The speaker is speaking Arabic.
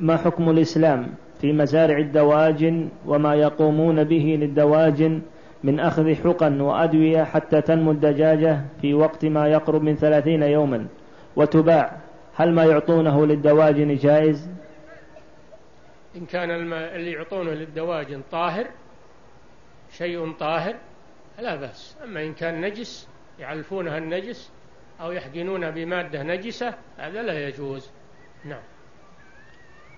ما حكم الإسلام في مزارع الدواجن وما يقومون به للدواجن من أخذ حقن وأدوية حتى تنمو الدجاجة في وقت ما يقرب من 30 يوما وتباع؟ هل ما يعطونه للدواجن جائز؟ إن كان الماء اللي يعطونه للدواجن طاهر، شيء طاهر، لا بأس. أما إن كان نجس يعلفونها النجس أو يحقنون بمادة نجسة، هذا لا يجوز. نعم.